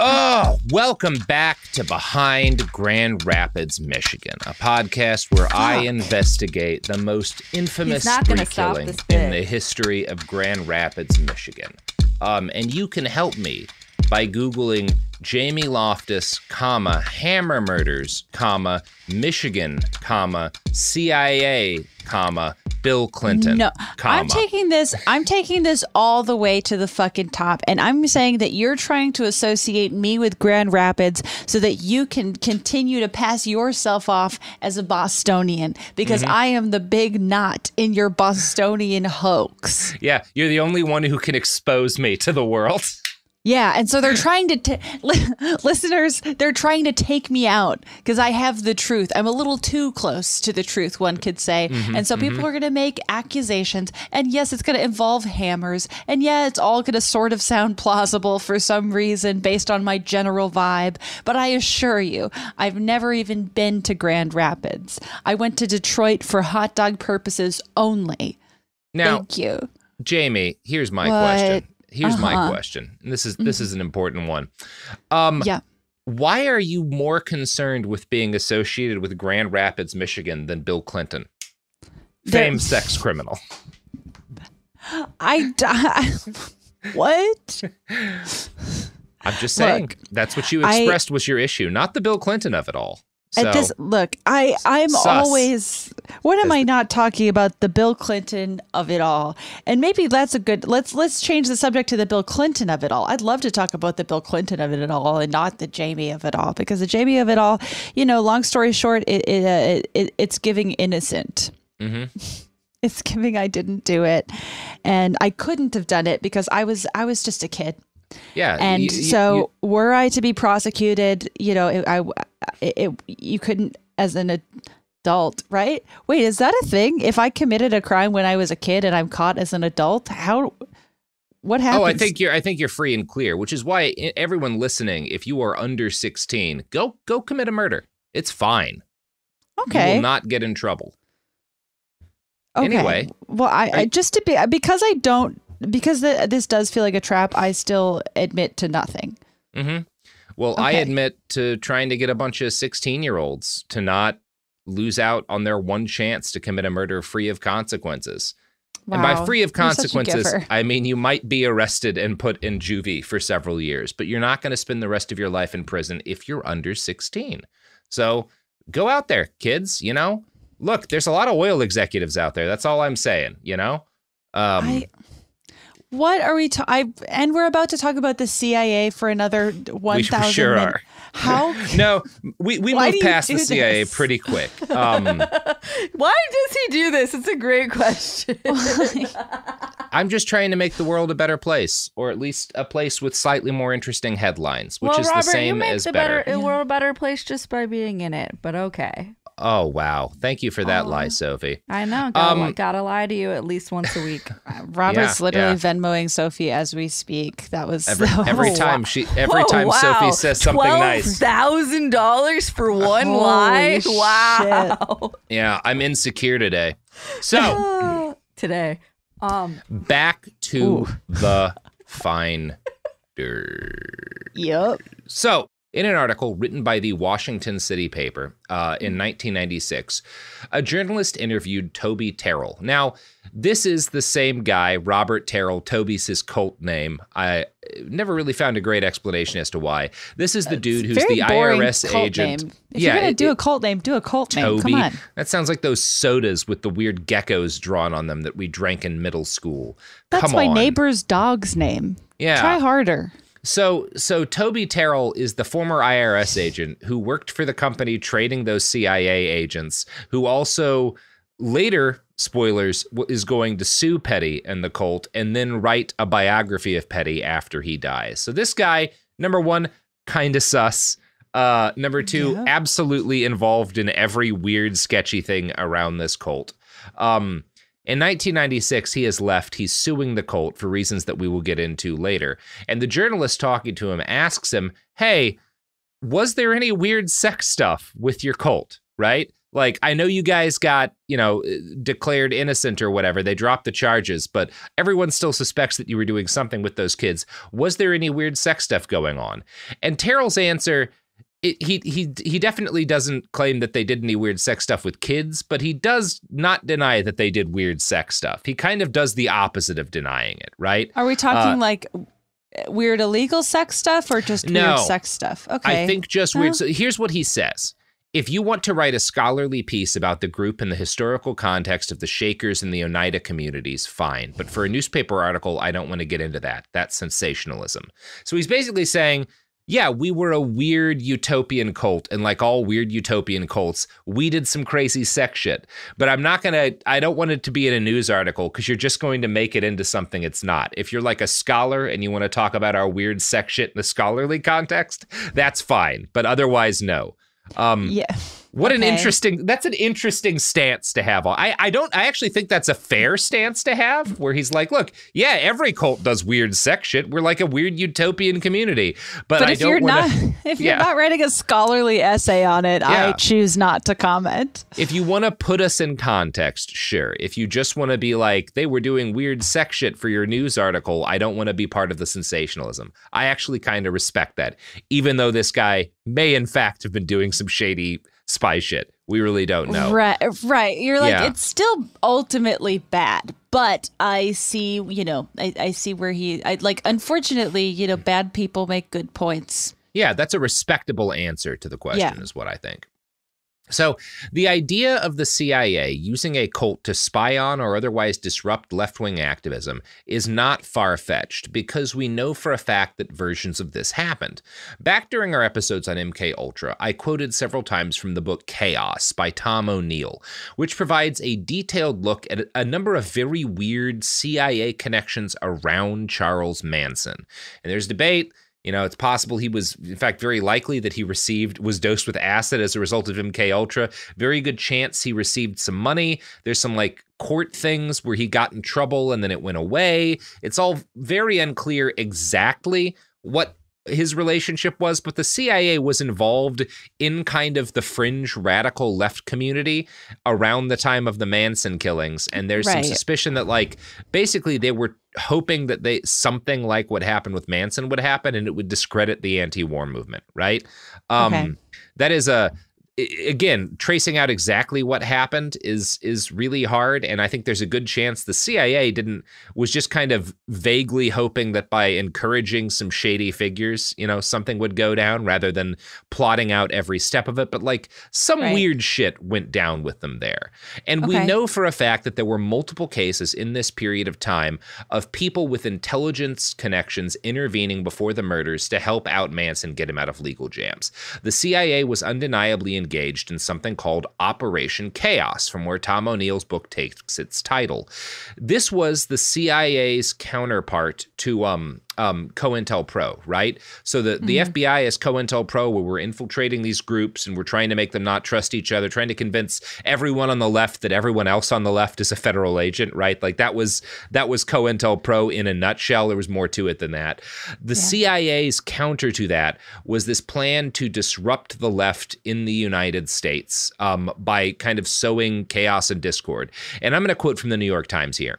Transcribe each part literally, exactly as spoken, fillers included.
Oh, welcome back to Behind Grand Rapids, Michigan, a podcast where I investigate the most infamous street killing in the history of Grand Rapids, Michigan. Um, and you can help me by Googling Jamie Loftus, comma, hammer murders, comma, Michigan, comma, C I A, comma, Bill Clinton. No, comma. I'm taking this. I'm taking this all the way to the fucking top, and I'm saying that you're trying to associate me with Grand Rapids so that you can continue to pass yourself off as a Bostonian, because mm-hmm. I am the big knot in your Bostonian hoax. Yeah, you're the only one who can expose me to the world. Yeah, and so they're trying to, t listeners, they're trying to take me out because I have the truth. I'm a little too close to the truth, one could say. Mm-hmm, and so mm-hmm. people are going to make accusations. And yes, it's going to involve hammers. And yeah, it's all going to sort of sound plausible for some reason based on my general vibe. But I assure you, I've never even been to Grand Rapids. I went to Detroit for hot dog purposes only. Now, thank you. Jamie, here's my what? question. Here's uh-huh. my question. And this is this is an important one. Um, yeah. Why are you more concerned with being associated with Grand Rapids, Michigan than Bill Clinton? Famed sex criminal. I die. What? I'm just saying. Look, that's what you expressed I, was your issue, not the Bill Clinton of it all. So, at this, look, I, I'm sus. always, what am I not talking about the Bill Clinton of it all? And maybe that's a good, let's let's change the subject to the Bill Clinton of it all. I'd love to talk about the Bill Clinton of it all and not the Jamie of it all, because the Jamie of it all, you know, long story short, it, it, uh, it it's giving innocent. Mm-hmm. It's giving I didn't do it. And I couldn't have done it because I was I was just a kid. Yeah. And you, you, so you, were I to be prosecuted, you know, it, I, it, it, you couldn't as an adult, right? Wait, is that a thing? If I committed a crime when I was a kid and I'm caught as an adult, how, what happens? Oh, I think you're, I think you're free and clear, which is why everyone listening, if you are under sixteen, go, go commit a murder. It's fine. Okay. You will not get in trouble. Okay. Anyway. Well, I, I just to be, because I don't, Because the, this does feel like a trap, I still admit to nothing. Mm-hmm. Well, okay. I admit to trying to get a bunch of sixteen-year-olds to not lose out on their one chance to commit a murder free of consequences. Wow. And by free of consequences, I mean you might be arrested and put in juvie for several years, but you're not going to spend the rest of your life in prison if you're under sixteen. So go out there, kids, you know? Look, there's a lot of oil executives out there. That's all I'm saying, you know? Um, I... What are we talking? And we're about to talk about the C I A for another one thousand. We sure are. How? No, we we moved past the C I A pretty quick. Um, Why does he do this? It's a great question. I'm just trying to make the world a better place, or at least a place with slightly more interesting headlines, which well, is Robert, the same you make as the better. better yeah. We're a better place just by being in it, but okay. Oh, wow. Thank you for that oh, lie, Sophie. I know. Gotta, um, gotta lie to you at least once a week. Robert's yeah, literally yeah. Venmoing Sophie as we speak. That was every, so, every time she every oh, time wow. Sophie says something twelve thousand dollars nice. twelve thousand dollars for one Holy lie? Shit. Wow. Yeah, I'm insecure today. So today. Um back to ooh. the Finders. Yep. So in an article written by the Washington City paper uh, in nineteen ninety-six, a journalist interviewed Toby Terrell. Now, this is the same guy, Robert Terrell. Toby's his cult name. I never really found a great explanation as to why. This is the dude who's the I R S agent. Name. If yeah, you're going to do it, a cult name, do a cult Toby, name. Come on. That sounds like those sodas with the weird geckos drawn on them that we drank in middle school. That's Come my on. neighbor's dog's name. Yeah. Try harder. So, so Toby Terrell is the former I R S agent who worked for the company trading those C I A agents, who also later, spoilers, is going to sue Petty and the cult and then write a biography of Petty after he dies. So this guy, number one, kind of sus. Uh, number two, yeah. absolutely involved in every weird, sketchy thing around this cult. Um, In nineteen ninety-six, he has left. He's suing the cult for reasons that we will get into later. And the journalist talking to him asks him, hey, was there any weird sex stuff with your cult, right? Like, I know you guys got, you know, declared innocent or whatever. They dropped the charges, but everyone still suspects that you were doing something with those kids. Was there any weird sex stuff going on? And Terrell's answer, it, he he he definitely doesn't claim that they did any weird sex stuff with kids, but he does not deny that they did weird sex stuff. He kind of does the opposite of denying it, right? Are we talking uh, like... weird illegal sex stuff or just no, weird sex stuff? Okay. I think just weird. So here's what he says. If you want to write a scholarly piece about the group and the historical context of the Shakers and the Oneida communities, fine. But for a newspaper article, I don't want to get into that. That's sensationalism. So he's basically saying, yeah, we were a weird utopian cult, and like all weird utopian cults, we did some crazy sex shit. But I'm not gonna, I don't want it to be in a news article because you're just going to make it into something it's not. If you're like a scholar and you want to talk about our weird sex shit in the scholarly context, that's fine. But otherwise, no. Um, yeah. What okay. an interesting, that's an interesting stance to have. I, I don't, I actually think that's a fair stance to have, where he's like, look, yeah, every cult does weird sex shit. We're like a weird utopian community. But, but I if don't want to. If yeah. you're not writing a scholarly essay on it, yeah. I choose not to comment. If you want to put us in context, sure. If you just want to be like, they were doing weird sex shit for your news article, I don't want to be part of the sensationalism. I actually kind of respect that, even though this guy may in fact have been doing some shady spy shit. We really don't know. Right. Right. You're like, yeah. it's still ultimately bad, but I see, you know, I, I see where he, I like, unfortunately, you know, bad people make good points. Yeah. That's a respectable answer to the question yeah. is what I think. So the idea of the C I A using a cult to spy on or otherwise disrupt left-wing activism is not far-fetched, because we know for a fact that versions of this happened. Back during our episodes on M K Ultra, I quoted several times from the book Chaos by Tom O'Neill, which provides a detailed look at a number of very weird C I A connections around Charles Manson. And there's debate. You know, it's possible he was, in fact, very likely that he received, was dosed with acid as a result of M K Ultra. Very good chance he received some money. There's some, like, court things where he got in trouble and then it went away. It's all very unclear exactly what his relationship was, but the C I A was involved in kind of the fringe radical left community around the time of the Manson killings. And there's right. some suspicion that, like, basically they were hoping that they something like what happened with Manson would happen, and it would discredit the anti-war movement. Right. Um, okay. That is a, again, tracing out exactly what happened is is really hard, and I think there's a good chance the C I A didn't was just kind of vaguely hoping that by encouraging some shady figures, you know, something would go down rather than plotting out every step of it. But like some right. weird shit went down with them there. And okay. we know for a fact that there were multiple cases in this period of time of people with intelligence connections intervening before the murders to help out Manson, get him out of legal jams. The C I A was undeniably in engaged in something called Operation Chaos, from where Tom O'Neill's book takes its title. This was the C I A's counterpart to um, um, COINTELPRO, right? So the, mm-hmm. the F B I is COINTELPRO, where we're infiltrating these groups and we're trying to make them not trust each other, trying to convince everyone on the left that everyone else on the left is a federal agent, right? Like that was that was COINTELPRO in a nutshell. There was more to it than that. The yeah. C I A's counter to that was this plan to disrupt the left in the United States um, by kind of sowing chaos and discord. And I'm going to quote from the New York Times here.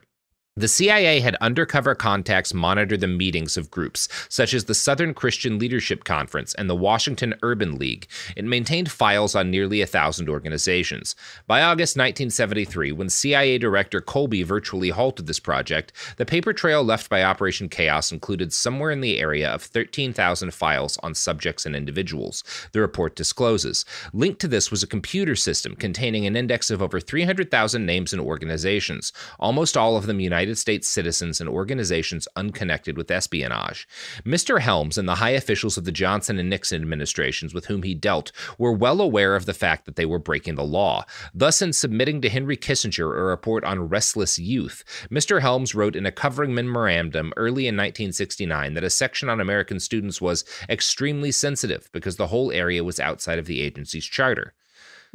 The C I A had undercover contacts monitor the meetings of groups such as the Southern Christian Leadership Conference and the Washington Urban League. It maintained files on nearly a thousand organizations. By August nineteen seventy-three, when C I A Director Colby virtually halted this project, the paper trail left by Operation Chaos included somewhere in the area of thirteen thousand files on subjects and individuals, the report discloses. Linked to this was a computer system containing an index of over three hundred thousand names and organizations, almost all of them United United States citizens and organizations unconnected with espionage. Mister Helms and the high officials of the Johnson and Nixon administrations with whom he dealt were well aware of the fact that they were breaking the law. Thus, in submitting to Henry Kissinger a report on restless youth, Mister Helms wrote in a covering memorandum early in nineteen sixty-nine that a section on American students was extremely sensitive because the whole area was outside of the agency's charter.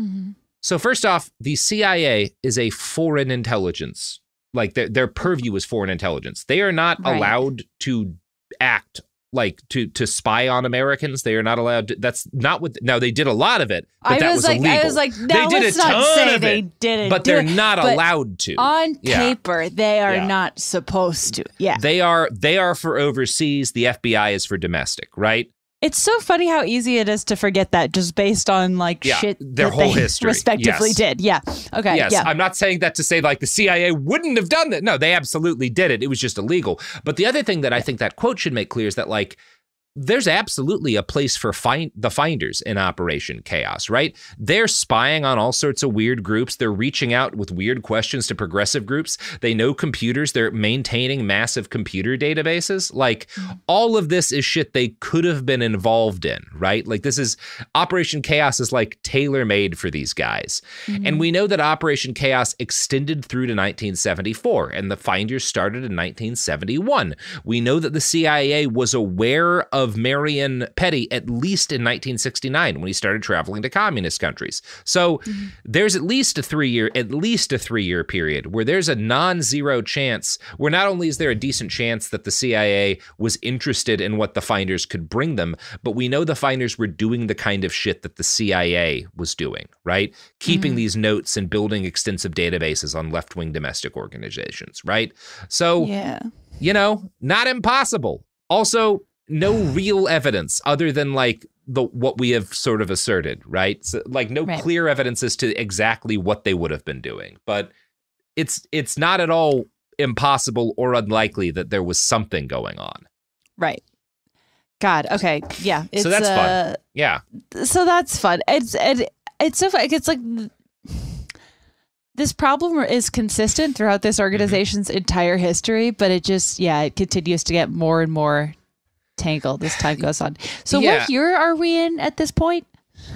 Mm-hmm. So first off, the C I A is a foreign intelligence. Like their, their purview is foreign intelligence. They are not right. allowed to act like to to spy on Americans. They are not allowed to, that's not what, now they did a lot of it, but I that was, was like, illegal. I was like, no, they did a ton of they it, didn't but they're it, not but allowed to. On yeah. paper, they are yeah. not supposed to. Yeah. They are, they are for overseas. The F B I is for domestic, right? It's so funny how easy it is to forget that just based on like yeah, shit their that whole they history respectively yes. did. Yeah. Okay. Yes. Yeah. I'm not saying that to say like the C I A wouldn't have done that. No, they absolutely did it. It was just illegal. But the other thing that I think that quote should make clear is that like there's absolutely a place for find the finders in Operation Chaos, right? They're spying on all sorts of weird groups. They're reaching out with weird questions to progressive groups. They know computers. They're maintaining massive computer databases. Like all of this is shit they could have been involved in, right? Like this is, Operation Chaos is like tailor-made for these guys. Mm-hmm. And we know that Operation Chaos extended through to nineteen seventy-four and the finders started in nineteen seventy-one. We know that the C I A was aware of of Marion Petty, at least in nineteen sixty-nine, when he started traveling to communist countries. So mm-hmm. there's at least a three-year, at least a three-year period where there's a non-zero chance, where not only is there a decent chance that the C I A was interested in what the finders could bring them, but we know the finders were doing the kind of shit that the C I A was doing, right? Keeping mm-hmm. these notes and building extensive databases on left-wing domestic organizations, right? So, yeah. you know, not impossible. Also, no real evidence other than like the what we have sort of asserted, right? So, like no right. clear evidence as to exactly what they would have been doing, but it's it's not at all impossible or unlikely that there was something going on. Right. God. Okay. Yeah. It's, so that's uh, fun. Yeah. So that's fun. It's it, it's so fun. It's like this problem is consistent throughout this organization's mm-hmm. entire history, but it just yeah it continues to get more and more tangled as time goes on. So yeah. what year are we in at this point?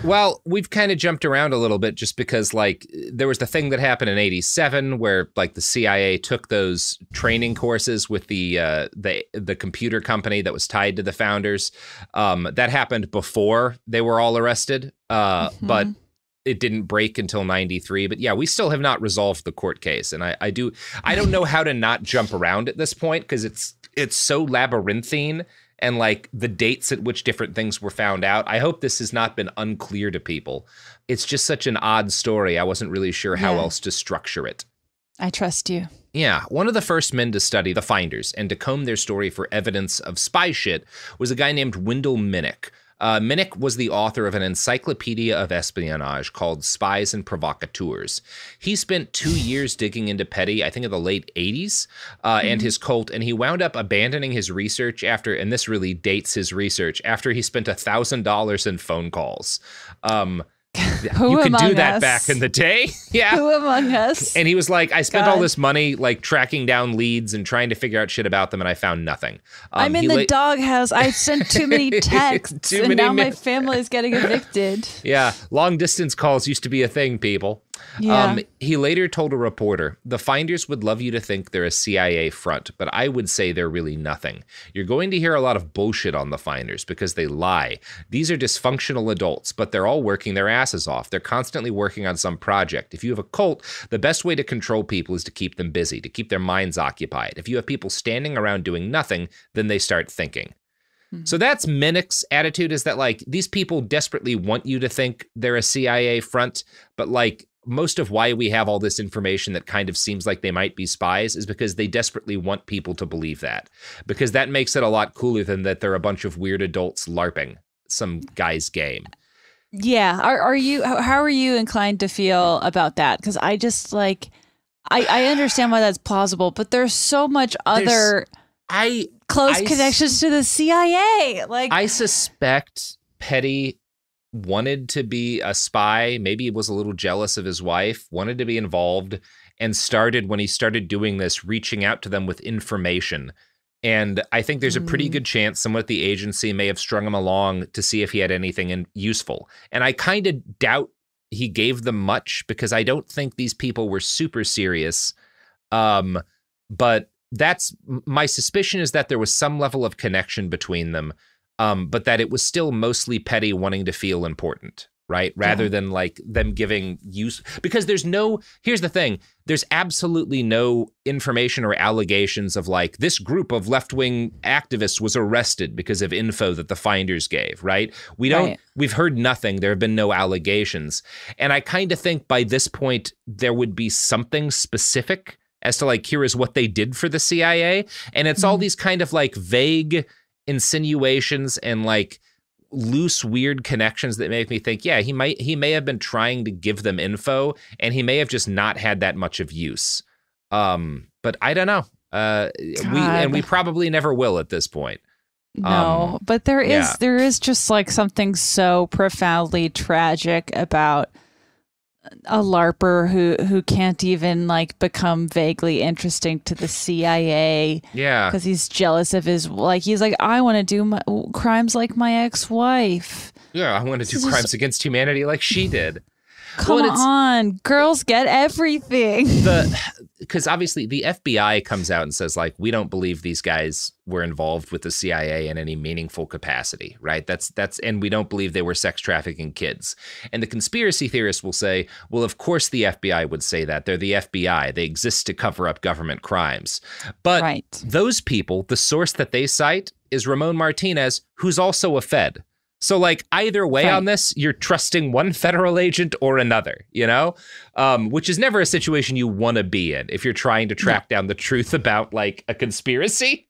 Well, we've kind of jumped around a little bit just because like there was the thing that happened in eighty-seven where like the C I A took those training courses with the uh, the the computer company that was tied to the founders. Um, that happened before they were all arrested, uh, mm-hmm. but it didn't break until ninety-three. But yeah, we still have not resolved the court case. And I, I do I don't know how to not jump around at this point because it's it's so labyrinthine. And like the dates at which different things were found out. I hope this has not been unclear to people. It's just such an odd story. I wasn't really sure how yeah. else to structure it. I trust you. Yeah. One of the first men to study the finders and to comb their story for evidence of spy shit was a guy named Wendell Minnick. Uh, Minnick was the author of an encyclopedia of espionage called Spies and Provocateurs. He spent two years digging into Petty, I think in the late eighties, uh, mm-hmm. and his cult, and he wound up abandoning his research after, and this really dates his research, after he spent one thousand dollars in phone calls. Um, Who you could do that us? Back in the day. Yeah. Who among us? And he was like, I spent God. all this money like tracking down leads and trying to figure out shit about them, and I found nothing. Um, I'm in the doghouse. I sent too many texts, too and many now my family's getting evicted. Yeah. Long distance calls used to be a thing, people. Yeah. Um, he later told a reporter, the finders would love you to think they're a C I A front, but I would say they're really nothing. You're going to hear a lot of bullshit on the finders because they lie. These are dysfunctional adults, but they're all working their asses off. They're constantly working on some project. If you have a cult, the best way to control people is to keep them busy, to keep their minds occupied. If you have people standing around doing nothing, then they start thinking. So that's Minnick's attitude, is that like these people desperately want you to think they're a C I A front, but like most of why we have all this information that kind of seems like they might be spies is because they desperately want people to believe that, because that makes it a lot cooler than that they're a bunch of weird adults LARPing some guy's game. Yeah. Are, are you, how are you inclined to feel about that? Because I just like, I, I understand why that's plausible, but there's so much other... There's, I... Close I connections to the C I A. Like I suspect Petty wanted to be a spy. Maybe he was a little jealous of his wife, wanted to be involved, and started, when he started doing this, reaching out to them with information. And I think there's a pretty good chance someone at the agency may have strung him along to see if he had anything in, useful. And I kind of doubt he gave them much because I don't think these people were super serious. Um, but... That's my suspicion, is that there was some level of connection between them, um, but that it was still mostly Petty wanting to feel important. right? Rather yeah. than like them giving use, because there's no, here's the thing, there's absolutely no information or allegations of like, this group of left-wing activists was arrested because of info that the Finders gave, right? We don't, right. we've heard nothing, there have been no allegations. And I kind of think by this point, there would be something specific as to like, here is what they did for the C I A. And it's mm-hmm. all these kind of like vague insinuations and like, loose weird connections that make me think, yeah, he might he may have been trying to give them info, and he may have just not had that much of use. Um, but I don't know. Uh, we and we probably never will at this point. No, um, but there is yeah. there is just like something so profoundly tragic about a LARPer who who can't even like become vaguely interesting to the C I A, yeah, because he's jealous of his like he's like I want to do my, crimes like my ex-wife. Yeah, I want to do crimes just, against humanity like she did. Come well, on, girls get everything. The because obviously the F B I comes out and says like we don't believe these guys were involved with the C I A in any meaningful capacity, right? That's that's and we don't believe they were sex trafficking kids. And the conspiracy theorists will say, well, of course the F B I would say that. They're the F B I. They exist to cover up government crimes. But right. those people, the source that they cite is Ramon Martinez, who's also a Fed. So like either way right. on this, you're trusting one federal agent or another, you know, um, which is never a situation you want to be in if you're trying to track yeah. down the truth about like a conspiracy.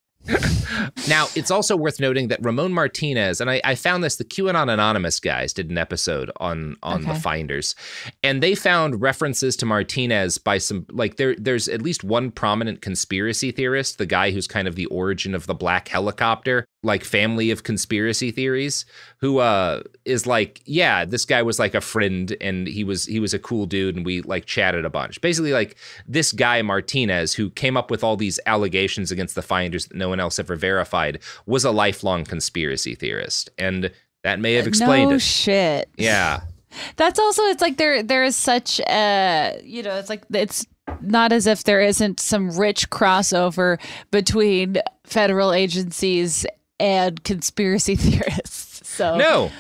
Now, it's also worth noting that Ramon Martinez, and I, I found this, the QAnon Anonymous guys did an episode on on okay. the Finders, and they found references to Martinez by some, like there there's at least one prominent conspiracy theorist, the guy who's kind of the origin of the black helicopter, like family of conspiracy theories, who uh, is like, yeah, this guy was like a friend and he was he was a cool dude and we like chatted a bunch. Basically like this guy Martinez, who came up with all these allegations against the Finders that no one else ever verified, was a lifelong conspiracy theorist, and that may have explained no it. Shit. Yeah. That's also, it's like there there is such a, you know, it's like it's not as if there isn't some rich crossover between federal agencies and conspiracy theorists. So no.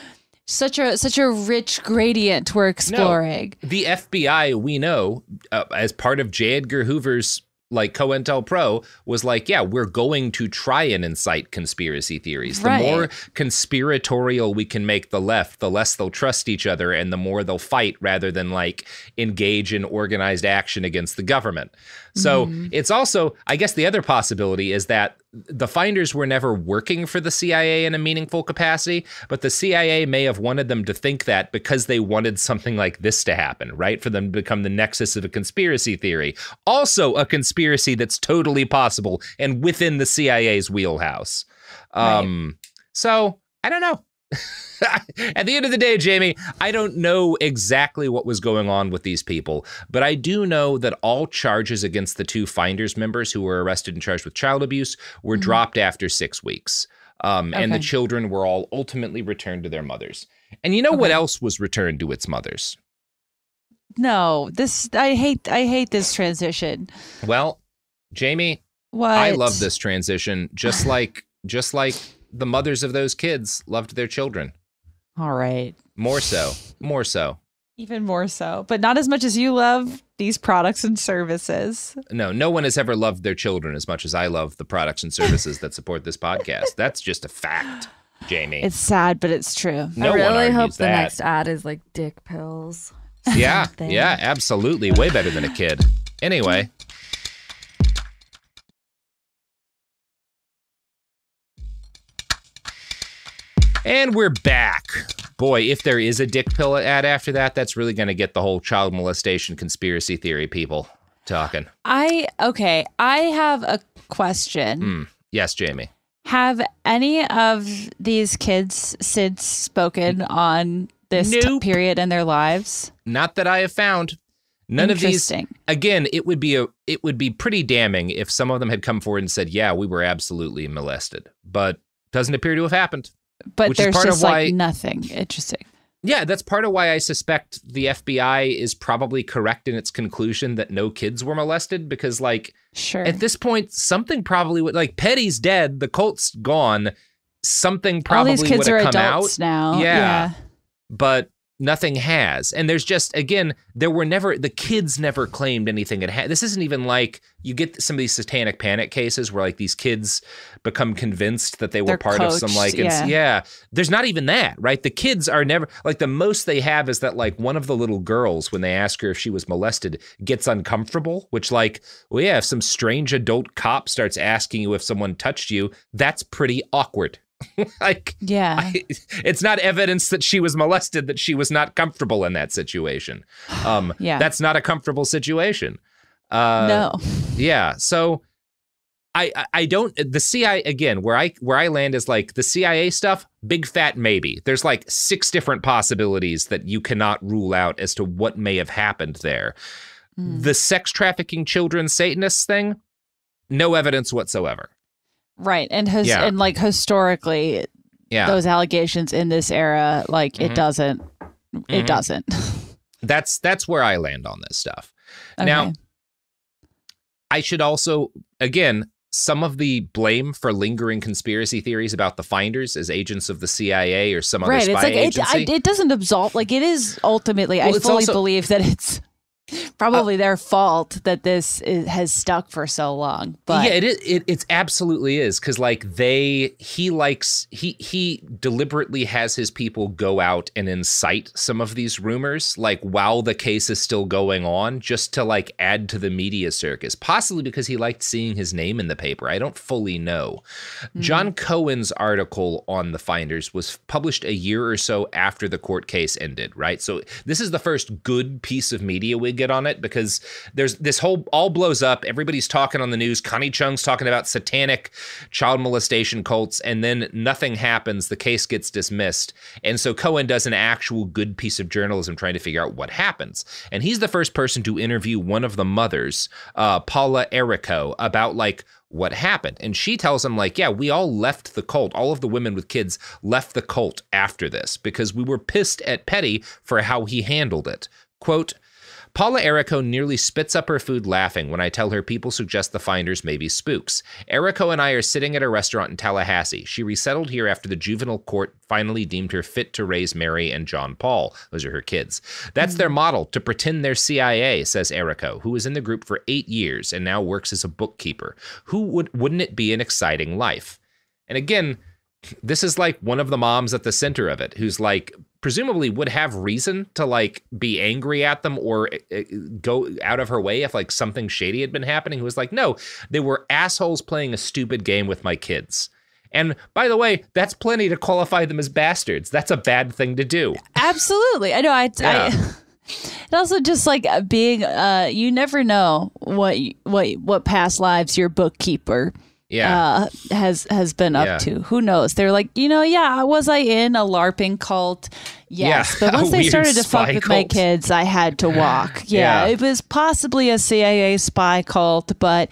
Such a such a rich gradient we're exploring. No. The F B I, we know, uh, as part of J. Edgar Hoover's like COINTELPRO was like, yeah, we're going to try and incite conspiracy theories. Right. The more conspiratorial we can make the left, the less they'll trust each other and the more they'll fight rather than like engage in organized action against the government. So mm. it's also, I guess the other possibility is that the Finders were never working for the C I A in a meaningful capacity, but the C I A may have wanted them to think that because they wanted something like this to happen, right? For them to become the nexus of a conspiracy theory. Also a conspiracy that's totally possible and within the C I A's wheelhouse. Um, right. So I don't know. At the end of the day, Jamie, I don't know exactly what was going on with these people, but I do know that all charges against the two Finders members who were arrested and charged with child abuse were mm-hmm. dropped after six weeks. Um, okay. And the children were all ultimately returned to their mothers. And you know okay. what else was returned to its mothers? No, this I hate. I hate this transition. Well, Jamie, what? I love this transition. Just like just like. The mothers of those kids loved their children. All right. More so. More so. Even more so. But not as much as you love these products and services. No, no one has ever loved their children as much as I love the products and services that support this podcast. That's just a fact, Jamie. It's sad, but it's true. No I really hope the that. next ad is like dick pills. Yeah. Something. Yeah, absolutely. Way better than a kid. Anyway. And we're back. Boy, if there is a dick pill ad after that, that's really going to get the whole child molestation conspiracy theory people talking. I, okay, I have a question. Mm. Yes, Jamie. Have any of these kids since spoken on this nope. period in their lives? Not that I have found. None of these. Again, it would be a it would be pretty damning if some of them had come forward and said, yeah, we were absolutely molested, but doesn't appear to have happened. But Which there's part just of why, like nothing interesting. Yeah, that's part of why I suspect the F B I is probably correct in its conclusion that no kids were molested, because like sure. at this point, something probably would like Petty's dead. The cult's gone. Something probably would have come out now. Yeah. yeah. But Nothing has. And there's just, again, there were never, the kids never claimed anything had happened. This isn't even like, you get some of these satanic panic cases where like these kids become convinced that they were They're part coached, of some like, yeah. yeah, there's not even that, right? The kids are never, like the most they have is that like one of the little girls, when they ask her if she was molested, gets uncomfortable, which like, well, yeah, if some strange adult cop starts asking you if someone touched you, that's pretty awkward. Like, yeah, I, it's not evidence that she was molested, that she was not comfortable in that situation. Um, yeah, that's not a comfortable situation. Uh, no. Yeah. So I, I don't, the C I A, again, where I, where I land is like the C I A stuff, big fat maybe. There's like six different possibilities that you cannot rule out as to what may have happened there. Mm. The sex trafficking children Satanists thing, no evidence whatsoever. Right. And his, yeah. and like historically, yeah. those allegations in this era, like mm-hmm. it doesn't, it mm-hmm. doesn't. That's, that's where I land on this stuff. Okay. Now, I should also, again, some of the blame for lingering conspiracy theories about the Finders as agents of the C I A or some other right. spy it's like, agency. It, I, it doesn't absolve, like it is ultimately, well, I fully also, believe that it's probably uh, their fault that this is, has stuck for so long. But yeah, it is, it it's absolutely is, because like they he likes he he deliberately has his people go out and incite some of these rumors like while the case is still going on, just to like add to the media circus, possibly because he liked seeing his name in the paper. I don't fully know. Mm-hmm. John Cohen's article on the Finders was published a year or so after the court case ended, right? So this is the first good piece of media we get on it, because there's this whole all blows up. Everybody's talking on the news. Connie Chung's talking about satanic child molestation cults, and then nothing happens. The case gets dismissed. And so Cohen does an actual good piece of journalism trying to figure out what happens. And he's the first person to interview one of the mothers, uh, Paula Errico, about like what happened. And she tells him like, yeah, we all left the cult. All of the women with kids left the cult after this because we were pissed at Petty for how he handled it. Quote, Paula Errico nearly spits up her food laughing when I tell her people suggest the Finders may be spooks. Errico and I are sitting at a restaurant in Tallahassee. She resettled here after the juvenile court finally deemed her fit to raise Mary and John Paul. Those are her kids. That's their model, to pretend they're C I A, says Errico, who was in the group for eight years and now works as a bookkeeper. Who would, wouldn't it be an exciting life? And again, this is like one of the moms at the center of it, who's like, presumably would have reason to like be angry at them or uh, go out of her way if like something shady had been happening. Who was like, no, they were assholes playing a stupid game with my kids. And by the way, that's plenty to qualify them as bastards. That's a bad thing to do. Absolutely. I know. I, yeah. I and also just like being, uh, you never know what, what, what past lives your bookkeeper Yeah, uh, has has been up yeah. to. Who knows? They're like, you know, yeah, was I in a LARPing cult? Yes, yeah, but once they started to fuck with cult. my kids, I had to walk. Yeah, yeah, it was possibly a C I A spy cult, but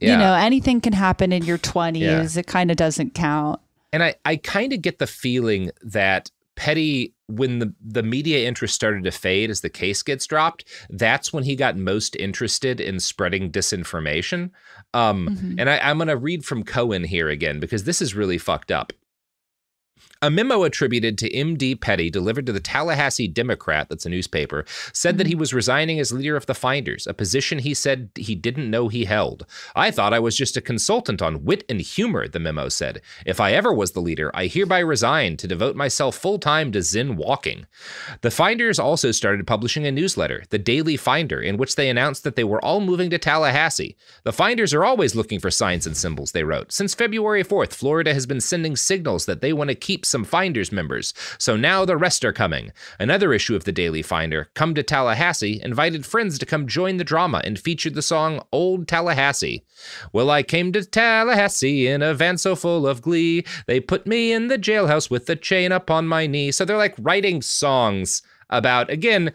yeah. you know, anything can happen in your twenties. Yeah. It kind of doesn't count. And I I kind of get the feeling that Petty, when the, the media interest started to fade as the case gets dropped, that's when he got most interested in spreading disinformation. Um, mm-hmm. And I, I'm going to read from Cohen here again, because this is really fucked up. A memo attributed to M D Petty, delivered to the Tallahassee Democrat, that's a newspaper, said that he was resigning as leader of the Finders, a position he said he didn't know he held. I thought I was just a consultant on wit and humor, the memo said. If I ever was the leader, I hereby resign to devote myself full-time to Zen walking. The Finders also started publishing a newsletter, the Daily Finder, in which they announced that they were all moving to Tallahassee. The Finders are always looking for signs and symbols, they wrote. Since February fourth, Florida has been sending signals that they want to keep some Finders members, so now the rest are coming. Another issue of the Daily Finder, Come to Tallahassee, invited friends to come join the drama and featured the song Old Tallahassee. Well, I came to Tallahassee in a van so full of glee. They put me in the jailhouse with a chain upon my knee. So they're like writing songs about, again,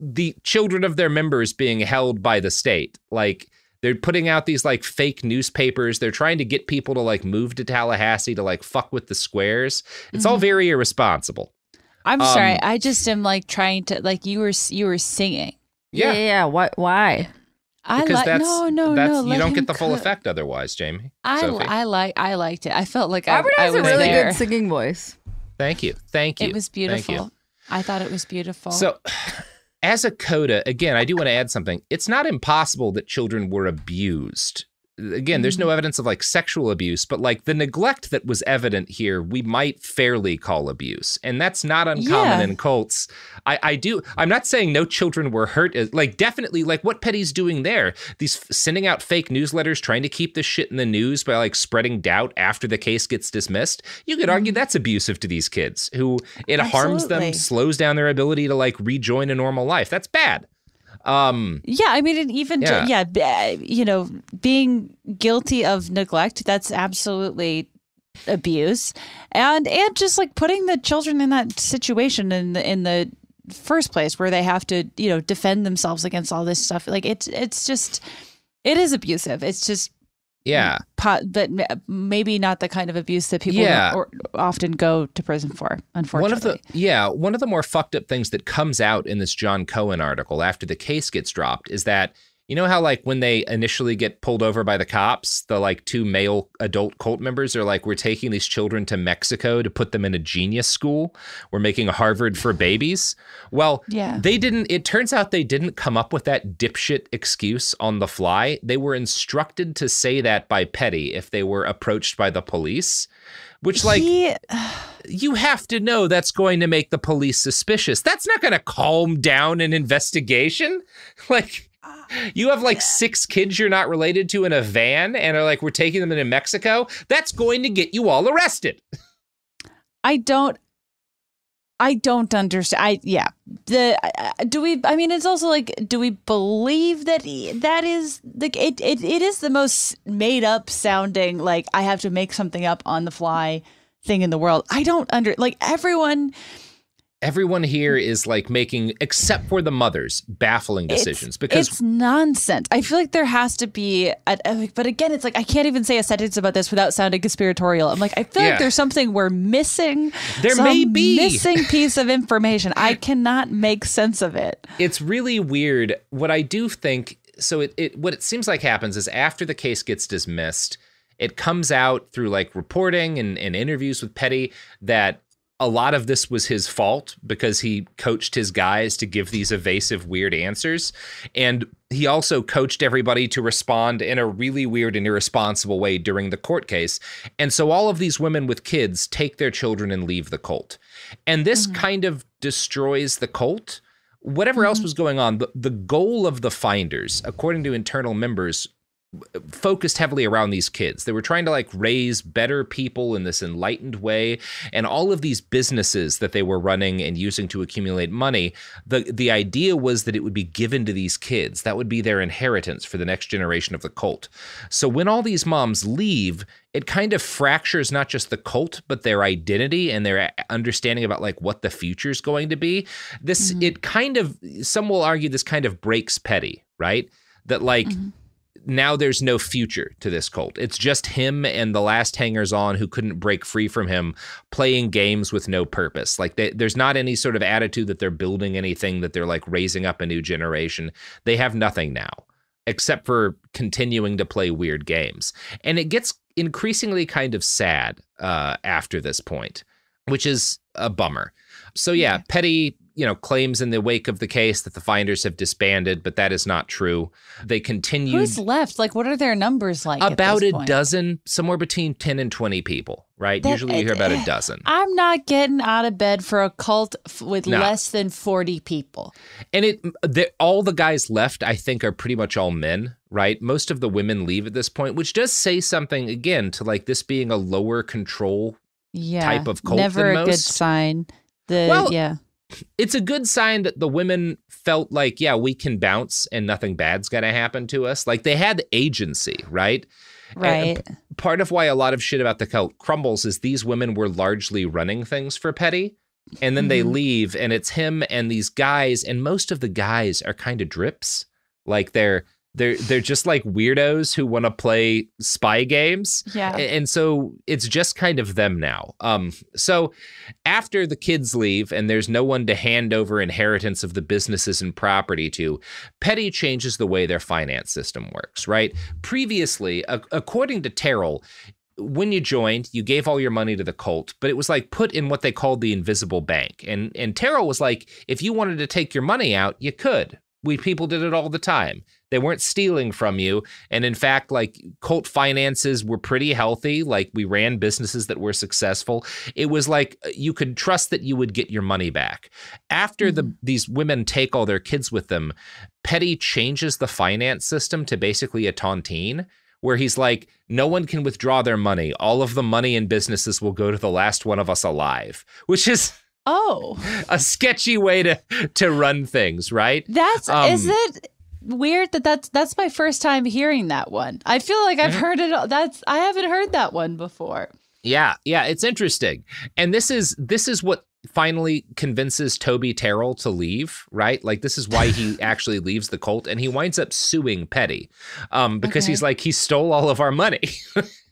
the children of their members being held by the state. Like, they're putting out these like fake newspapers. They're trying to get people to like move to Tallahassee to like fuck with the squares. It's mm-hmm. all very irresponsible. I'm um, sorry. I just am like trying to like you were you were singing. Yeah. Yeah. yeah. Why? Why? I like no no that's, no. You don't get the full cook. effect otherwise, Jamie. I Sophie. I like I liked it. I felt like Robert I, has I was a really there. good singing voice. Thank you. Thank you. It was beautiful. I thought it was beautiful. So as a coda, again, I do want to add something. It's not impossible that children were abused. Again, there's no evidence of like sexual abuse, but like the neglect that was evident here, we might fairly call abuse. And that's not uncommon yeah. in cults. I, I do. I'm not saying no children were hurt. Like definitely like what Petty's doing there. These sending out fake newsletters, trying to keep this shit in the news by like spreading doubt after the case gets dismissed. You could argue that's abusive to these kids who it Absolutely. harms them, slows down their ability to like rejoin a normal life. That's bad. Um, yeah, I mean, and even, yeah. yeah, you know, being guilty of neglect, that's absolutely abuse. And and just like putting the children in that situation in the, in the first place where they have to, you know, defend themselves against all this stuff. Like it's it's just it is abusive. It's just. Yeah, but maybe not the kind of abuse that people yeah. or often go to prison for, unfortunately. One of the, yeah, one of the more fucked up things that comes out in this John Cohen article after the case gets dropped is that, you know how like when they initially get pulled over by the cops, the like two male adult cult members are like, we're taking these children to Mexico to put them in a genius school. We're making a Harvard for babies. Well, yeah. they didn't. It turns out they didn't come up with that dipshit excuse on the fly. They were instructed to say that by Petty if they were approached by the police. Which, like, he, you have to know that's going to make the police suspicious. That's not going to calm down an investigation. Like, you have, like, six kids you're not related to in a van and are like, we're taking them into Mexico. That's going to get you all arrested. I don't. I don't understand. I yeah. The uh, do we? I mean, it's also like, do we believe that he, that is like it, it? It is the most made up sounding like I have to make something up on the fly thing in the world. I don't under like everyone. Everyone here is like making, except for the mothers, baffling decisions it's, because it's nonsense. I feel like there has to be, a, but again, it's like, I can't even say a sentence about this without sounding conspiratorial. I'm like, I feel yeah. like there's something we're missing. There some may be missing piece of information. I cannot make sense of it. It's really weird. What I do think, so it, it what it seems like happens is after the case gets dismissed, it comes out through like reporting and, and interviews with Petty that a lot of this was his fault because he coached his guys to give these evasive, weird answers. And he also coached everybody to respond in a really weird and irresponsible way during the court case. And so all of these women with kids take their children and leave the cult. And this mm-hmm. kind of destroys the cult. Whatever mm-hmm. else was going on, the, the goal of the Finders, according to internal members, focused heavily around these kids. They were trying to like raise better people in this enlightened way, and all of these businesses that they were running and using to accumulate money, the the idea was that it would be given to these kids. That would be their inheritance for the next generation of the cult. So when all these moms leave, it kind of fractures not just the cult, but their identity and their understanding about like what the future is going to be. This mm-hmm. it kind of, some will argue this kind of breaks Petty, right? That like mm-hmm. now there's no future to this cult. It's just him and the last hangers-on who couldn't break free from him playing games with no purpose. Like they, there's not any sort of attitude that they're building anything, that they're like raising up a new generation. They have nothing now except for continuing to play weird games. And it gets increasingly kind of sad uh, after this point, which is a bummer. So yeah, yeah. Petty, you know, claims in the wake of the case that the Finders have disbanded, but that is not true. They continue. Who's left? Like, what are their numbers like? About a point? dozen, somewhere between ten and twenty people, right? That, Usually you hear about a dozen. I'm not getting out of bed for a cult with no. less than forty people. And it, all the guys left, I think, are pretty much all men, right? Most of the women leave at this point, which does say something, again, to like this being a lower control yeah, type of cult. Never than a most. good sign. The, well, yeah. It's a good sign that the women felt like, yeah, we can bounce and nothing bad's going to happen to us. Like they had agency, right? Right. And part of why a lot of shit about the cult crumbles is these women were largely running things for Petty. And then mm-hmm. they leave and it's him and these guys. And most of the guys are kind of drips. Like they're they're they're just like weirdos who want to play spy games. Yeah. And so it's just kind of them now. Um, so after the kids leave and there's no one to hand over inheritance of the businesses and property to, Petty changes the way their finance system works, right? Previously, a- according to Terrell, when you joined, you gave all your money to the cult, but it was like put in what they called the invisible bank. And and Terrell was like, if you wanted to take your money out, you could. We people did it all the time. They weren't stealing from you. And in fact, like, cult finances were pretty healthy. Like, we ran businesses that were successful. It was like you could trust that you would get your money back. After the these women take all their kids with them, Petty changes the finance system to basically a tontine, where he's like, no one can withdraw their money. All of the money in businesses will go to the last one of us alive, which is... Oh, a sketchy way to to run things, right? That's um, is it weird that that's that's my first time hearing that one. I feel like I've heard it. That's I haven't heard that one before. Yeah, yeah, it's interesting. And this is this is what finally convinces Toby Terrell to leave, right? Like, this is why he actually leaves the cult, and he winds up suing Petty um, because okay. he's like, he stole all of our money.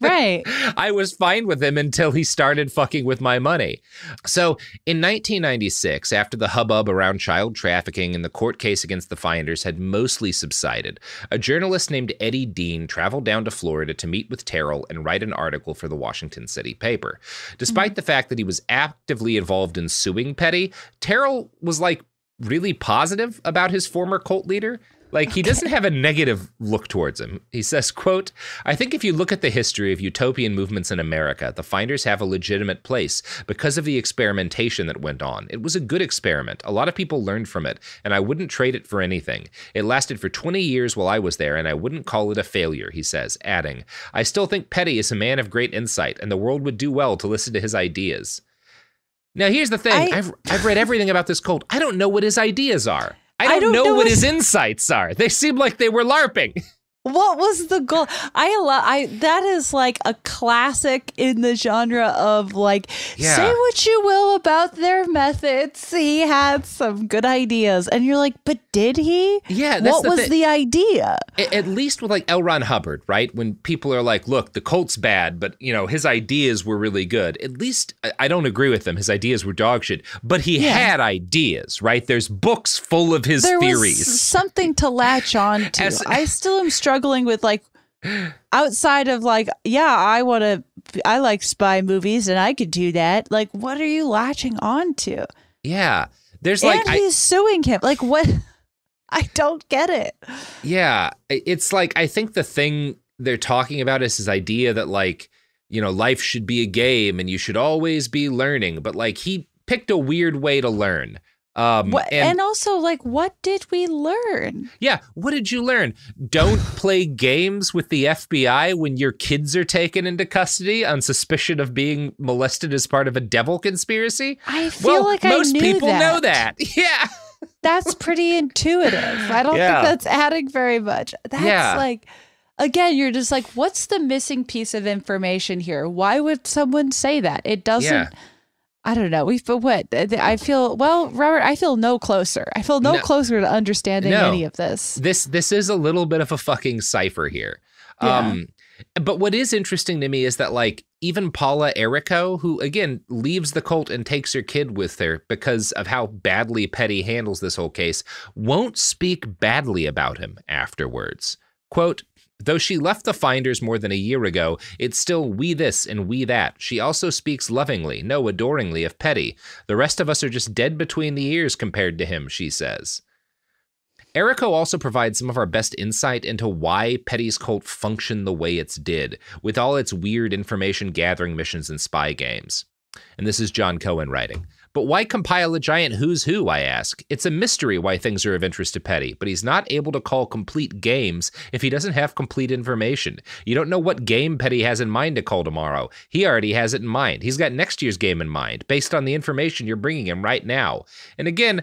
Right. I was fine with him until he started fucking with my money. So in nineteen ninety-six, after the hubbub around child trafficking and the court case against the Finders had mostly subsided, a journalist named Eddie Dean traveled down to Florida to meet with Terrell and write an article for the Washington City paper. Despite mm-hmm. the fact that he was actively involved in suing Petty, Terrell was like really positive about his former cult leader. Like, he doesn't have a negative look towards him. He says, quote, I think if you look at the history of utopian movements in America, the Finders have a legitimate place because of the experimentation that went on. It was a good experiment. A lot of people learned from it, and I wouldn't trade it for anything. It lasted for twenty years while I was there, and I wouldn't call it a failure, he says, adding, I still think Petty is a man of great insight, and the world would do well to listen to his ideas. Now, here's the thing. I... I've, I've read everything about this cult. I don't know what his ideas are. I don't, I don't know, know what his insights are. They seem like they were LARPing. What was the goal? I love I that is like a classic in the genre of like, yeah. say what you will about their methods. He had some good ideas. And you're like, but did he? Yeah. That's what the was thing. the idea? At least with like L. Ron Hubbard, right? When people are like, look, the cult's bad, but you know, his ideas were really good. At least I don't agree with them. His ideas were dog shit, but he yeah. had ideas, right? There's books full of his there theories. Was something to latch on to. As, I still am struggling. Struggling with like outside of like, yeah, I want to, I like spy movies and I could do that. Like, what are you latching on to? Yeah. There's like, and he's I, suing him. Like, what? I don't get it. Yeah. It's like, I think the thing they're talking about is this idea that like, you know, life should be a game and you should always be learning. But like, he picked a weird way to learn. Um, what, and, and also, like, what did we learn? Yeah, what did you learn? Don't play games with the F B I when your kids are taken into custody on suspicion of being molested as part of a devil conspiracy? I feel well, like most I knew people that. know that. Yeah, that's pretty intuitive. I don't yeah. think that's adding very much. That's yeah. like, again, you're just like, what's the missing piece of information here? Why would someone say that? It doesn't. Yeah. I don't know. We've but what I feel. Well, Robert, I feel no closer. I feel no, no. closer to understanding no. any of this. This this is a little bit of a fucking cipher here. Yeah. Um, but what is interesting to me is that like even Paula Errico, who again leaves the cult and takes her kid with her because of how badly Petty handles this whole case, won't speak badly about him afterwards. Quote. Though she left the Finders more than a year ago, it's still we this and we that. She also speaks lovingly, no, adoringly of Petty. The rest of us are just dead between the ears compared to him, she says. Errico also provides some of our best insight into why Petty's cult functioned the way it's did, with all its weird information gathering missions and spy games. And this is John Cohen writing. But why compile a giant who's who, I ask? It's a mystery why things are of interest to Petty, but he's not able to call complete games if he doesn't have complete information. You don't know what game Petty has in mind to call tomorrow. He already has it in mind. He's got next year's game in mind, based on the information you're bringing him right now. And again,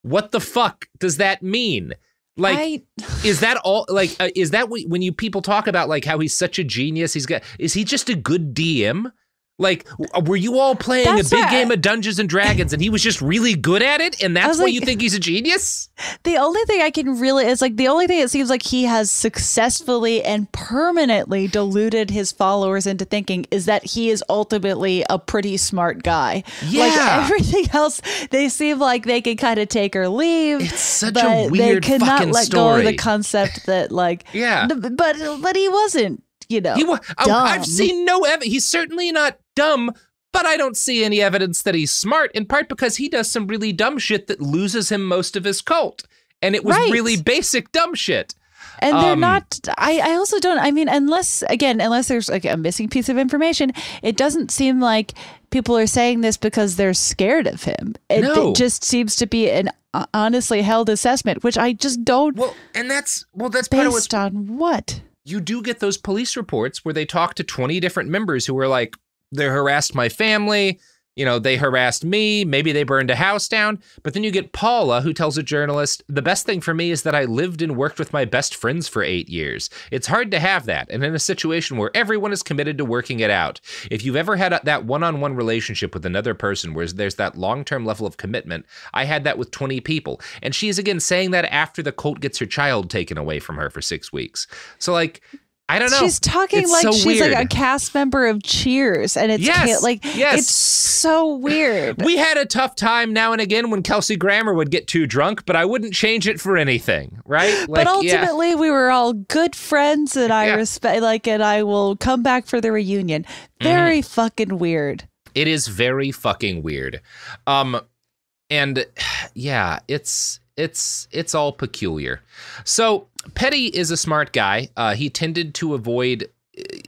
what the fuck does that mean? Like, I... is that all, like, uh, is that what, when you people talk about, like, how he's such a genius, he's got, is he just a good D M? Like, were you all playing that's a big game I, of Dungeons and Dragons and he was just really good at it? And that's why like, you think he's a genius? The only thing I can really is like the only thing it seems like he has successfully and permanently deluded his followers into thinking is that he is ultimately a pretty smart guy. Yeah. Like everything else, they seem like they can kind of take or leave. It's such but a weird fucking story. They cannot let go of the concept that like, yeah, but, but he wasn't. you know, he wa- I, I've seen no evidence. He's certainly not dumb, but I don't see any evidence that he's smart, in part because he does some really dumb shit that loses him most of his cult. And it was right. really basic dumb shit. And they're um, not, I, I also don't, I mean, unless, again, unless there's like a missing piece of information, it doesn't seem like people are saying this because they're scared of him. It, no. it just seems to be an honestly held assessment, which I just don't. Well, and that's, well, that's based part of what's, on what? You do get those police reports where they talk to twenty different members who are like, they harassed my family, you know, they harassed me, maybe they burned a house down. But then you get Paula, who tells a journalist, the best thing for me is that I lived and worked with my best friends for eight years. It's hard to have that. And in a situation where everyone is committed to working it out, if you've ever had that one-on-one relationship with another person where there's that long-term level of commitment, I had that with twenty people. And she is, again, saying that after the cult gets her child taken away from her for six weeks. So, like... I don't know. She's talking it's like so she's weird. like a cast member of Cheers, and it's yes, like yes. it's so weird. We had a tough time now and again when Kelsey Grammer would get too drunk, but I wouldn't change it for anything, right? Like, but ultimately, yeah. we were all good friends, and I yeah. respect. Like, and I will come back for the reunion. Very mm-hmm. fucking weird. It is very fucking weird, um, and yeah, it's. It's it's all peculiar. So Petty is a smart guy. Uh, he tended to avoid,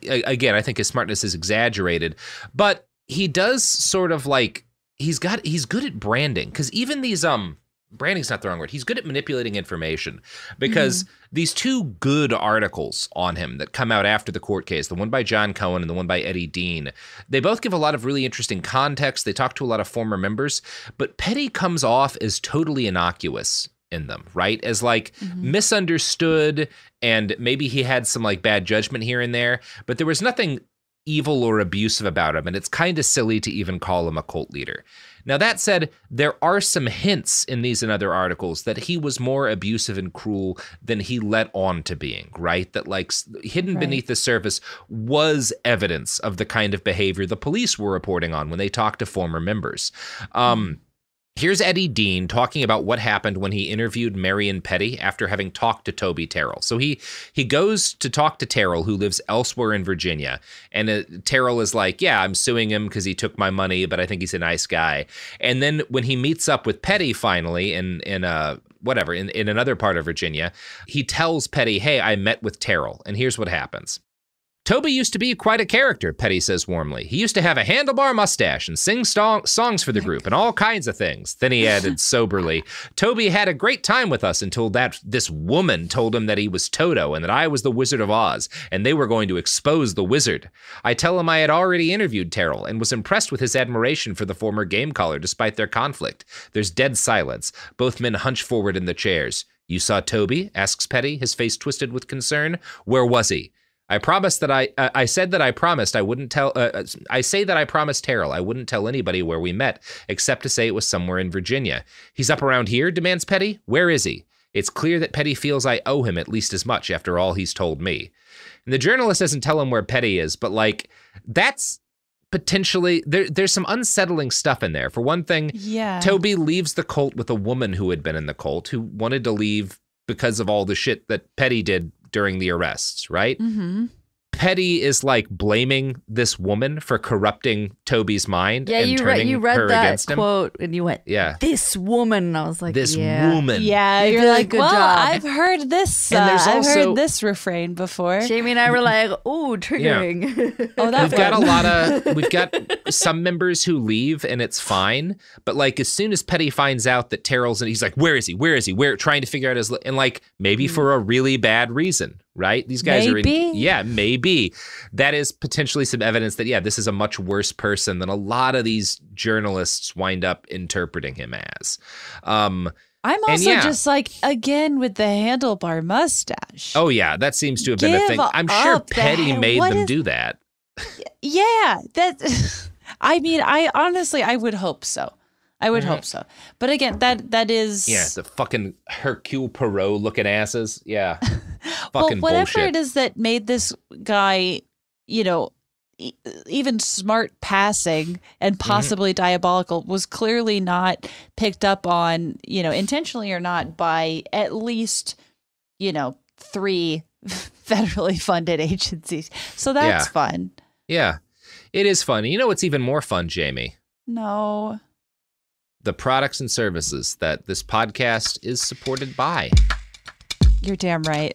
again, I think his smartness is exaggerated, but he does sort of like, he's got, he's good at branding, because even these, um, branding's not the wrong word. He's good at manipulating information, because mm. these two good articles on him that come out after the court case, the one by John Cohen and the one by Eddie Dean, they both give a lot of really interesting context. They talk to a lot of former members, but Petty comes off as totally innocuous in them, right? As like mm-hmm. misunderstood, and maybe he had some like bad judgment here and there, but there was nothing evil or abusive about him, and it's kind of silly to even call him a cult leader. Now, that said, there are some hints in these and other articles that he was more abusive and cruel than he let on to being, right? That, like, hidden right. beneath the surface was evidence of the kind of behavior the police were reporting on when they talked to former members. Um, here's Eddie Dean talking about what happened when he interviewed Marion Petty after having talked to Toby Terrell. So he he goes to talk to Terrell, who lives elsewhere in Virginia. And uh, Terrell is like, yeah, I'm suing him because he took my money, but I think he's a nice guy. And then when he meets up with Petty finally in, in uh, whatever, in, in another part of Virginia, he tells Petty, hey, I met with Terrell, and here's what happens. Toby used to be quite a character, Petty says warmly. He used to have a handlebar mustache and sing song songs for the group and all kinds of things. Then he added soberly, Toby had a great time with us until that this woman told him that he was Toto and that I was the Wizard of Oz, and they were going to expose the wizard. I tell him I had already interviewed Terrell and was impressed with his admiration for the former game caller despite their conflict. There's dead silence. Both men hunch forward in the chairs. You saw Toby? Asks Petty, his face twisted with concern. Where was he? I promised that I, uh, I said that I promised I wouldn't tell, uh, I say that I promised Terrell I wouldn't tell anybody where we met, except to say it was somewhere in Virginia. He's up around here, demands Petty. Where is he? It's clear that Petty feels I owe him at least as much after all he's told me. And the journalist doesn't tell him where Petty is, but like, that's potentially, there, there's some unsettling stuff in there. For one thing, yeah. Toby leaves the cult with a woman who had been in the cult, who wanted to leave because of all the shit that Petty did during the arrests, right? Mm-hmm. Petty is like blaming this woman for corrupting Toby's mind. Yeah, and you, turning re- you read her that quote him. And you went, yeah. this woman. And I was like, this yeah. woman. Yeah, you're, you're like, like good well, job. I've heard this. And uh, I've also, heard this refrain before. Jamie and I were like, ooh, triggering. Yeah. oh, that We've one. got a lot of, we've got some members who leave and it's fine. But like, as soon as Petty finds out that Terrell's, and he's like, where is he? Where is he? Where? Trying to figure out his, and like, maybe mm-hmm. for a really bad reason. Right? These guys maybe. are in, yeah, maybe. That is potentially some evidence that, yeah, this is a much worse person than a lot of these journalists wind up interpreting him as. Um, I'm also yeah. just like, again, with the handlebar mustache. Oh, yeah. That seems to have Give been a thing. I'm sure Petty the, made them is, do that. Yeah. that. I mean, I honestly, I would hope so. I would hope so. But again, that that is... Yeah, the fucking Hercule Poirot looking asses. Yeah. Fucking well, whatever bullshit. It is that made this guy, you know, e- even smart passing and possibly mm-hmm. diabolical was clearly not picked up on, you know, intentionally or not by at least, you know, three federally funded agencies. So that's yeah. fun. Yeah, it is fun. You know what's even more fun, Jamie? No. The products and services that this podcast is supported by. You're damn right.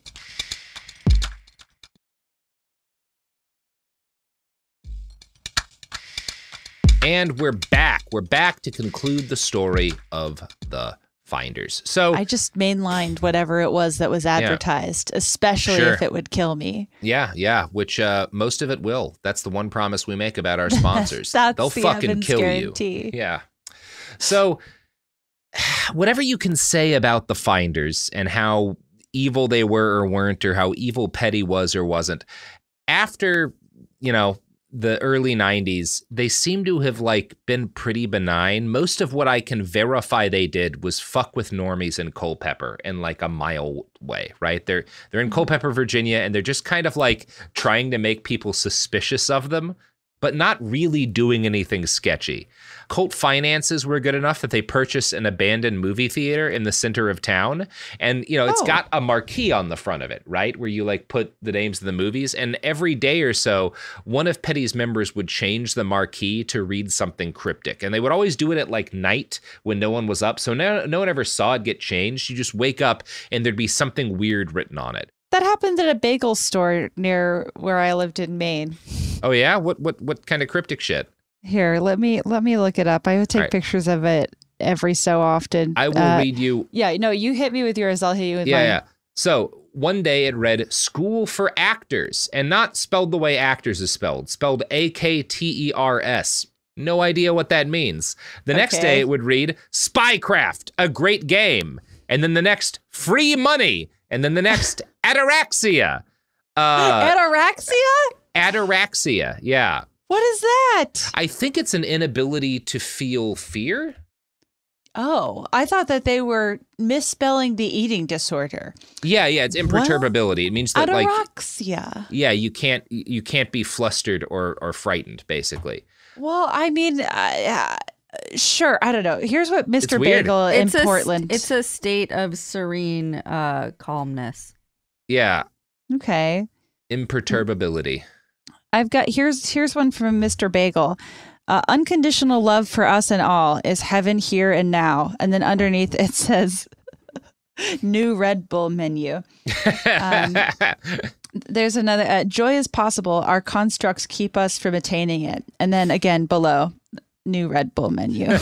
And we're back. We're back to conclude the story of the Finders. So I just mainlined whatever it was that was advertised, yeah. especially sure. if it would kill me. Yeah, yeah, which uh, most of it will. That's the one promise we make about our sponsors. That's They'll the fucking Evans kill guarantee. You. Yeah. So whatever you can say about the Finders and how evil they were or weren't, or how evil Petty was or wasn't, after, you know, the early nineties, they seem to have like been pretty benign. Most of what I can verify they did was fuck with normies in Culpeper in like a mild way, right? They're they're in Culpeper, Virginia, and they're just kind of like trying to make people suspicious of them, but not really doing anything sketchy. Cult finances were good enough that they purchased an abandoned movie theater in the center of town. And, you know, it's oh. got a marquee on the front of it, right? Where you like put the names of the movies. And every day or so, one of Petty's members would change the marquee to read something cryptic. And they would always do it at like night when no one was up. So no, no one ever saw it get changed. You just wake up and there'd be something weird written on it. That happened at a bagel store near where I lived in Maine. Oh, yeah? What what what kind of cryptic shit? Here, let me let me look it up. I would take right. pictures of it every so often. I will uh, read you. Yeah, no, you hit me with yours. I'll hit you with yeah, mine. Yeah, yeah. So one day it read School for Actors, and not spelled the way actors is spelled, spelled A K T E R S. No idea what that means. The okay. next day it would read Spycraft, a great game. And then the next, Free Money. And then the next, Ataraxia. Uh, Ataraxia? Ataraxia, yeah. What is that? I think it's an inability to feel fear. Oh, I thought that they were misspelling the eating disorder. Yeah, yeah, it's imperturbability. Well, it means that, ataraxia. Like, yeah, you can't you can't be flustered or or frightened, basically. Well, I mean, uh, sure, I don't know. Here's what Mister Bagel in it's Portland. A, it's a state of serene uh, calmness. Yeah. Okay. Imperturbability. I've got here's here's one from Mister Bagel. Uh, unconditional love for us and all is heaven here and now. And then underneath it says new Red Bull menu. Um, there's another uh, joy is possible. Our constructs keep us from attaining it. And then again below new Red Bull menu.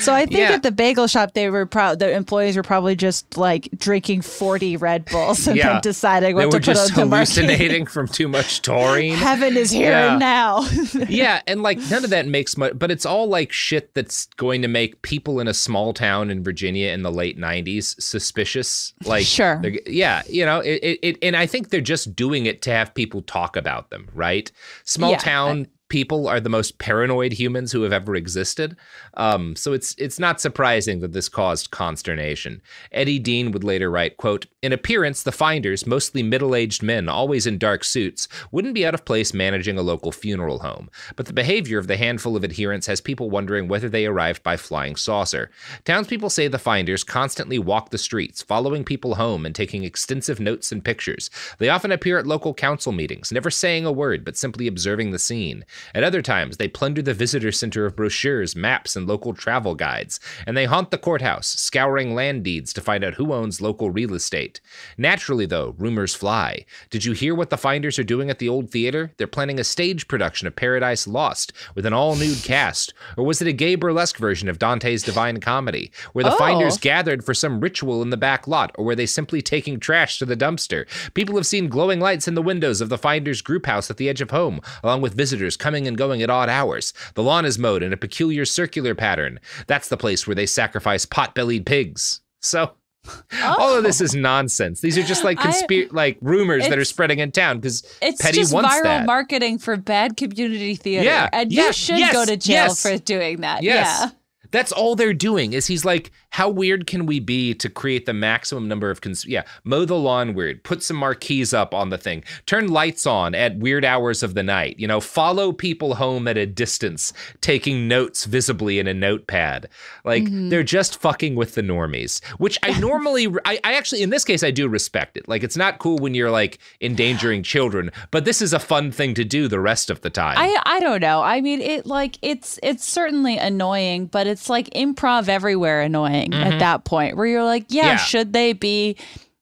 So I think yeah. at the bagel shop, they were pro the employees were probably just like drinking forty Red Bulls and yeah. then deciding what they to put on the market. They were just hallucinating from too much taurine. Heaven is here yeah. and now. yeah, and like none of that makes much, but it's all like shit that's going to make people in a small town in Virginia in the late nineties suspicious. Like, sure. Yeah, you know, it, it, and I think they're just doing it to have people talk about them, right? Small yeah, town. I people are the most paranoid humans who have ever existed. Um, so it's it's not surprising that this caused consternation. Eddie Dean would later write, quote, in appearance, the Finders, mostly middle-aged men, always in dark suits, wouldn't be out of place managing a local funeral home. But the behavior of the handful of adherents has people wondering whether they arrived by flying saucer. Townspeople say the Finders constantly walk the streets, following people home and taking extensive notes and pictures. They often appear at local council meetings, never saying a word, but simply observing the scene. At other times, they plunder the visitor center of brochures, maps, and local travel guides, and they haunt the courthouse, scouring land deeds to find out who owns local real estate. Naturally, though, rumors fly. Did you hear what the Finders are doing at the old theater? They're planning a stage production of Paradise Lost with an all-nude cast. Or was it a gay burlesque version of Dante's Divine Comedy, where the oh. Finders gathered for some ritual in the back lot, or were they simply taking trash to the dumpster? People have seen glowing lights in the windows of the Finders group house at the edge of home, along with visitors coming and going at odd hours. The lawn is mowed in a peculiar circular pattern. That's the place where they sacrifice pot-bellied pigs. So oh. all of this is nonsense. These are just like conspir I, like rumors that are spreading in town because Petty wants that. It's just viral marketing for bad community theater. Yeah. And yes, you should yes, go to jail yes. for doing that. Yes. Yeah. That's all they're doing is he's like, how weird can we be to create the maximum number of, cons yeah, mow the lawn weird, put some marquees up on the thing, turn lights on at weird hours of the night, you know, follow people home at a distance, taking notes visibly in a notepad. Like, mm-hmm. they're just fucking with the normies, which I normally, I, I actually, in this case, I do respect it. Like, it's not cool when you're like endangering children, but this is a fun thing to do the rest of the time. I, I don't know. I mean, it like, it's, it's certainly annoying, but it's like improv everywhere annoying mm-hmm. at that point where you're like, yeah, yeah. should they be,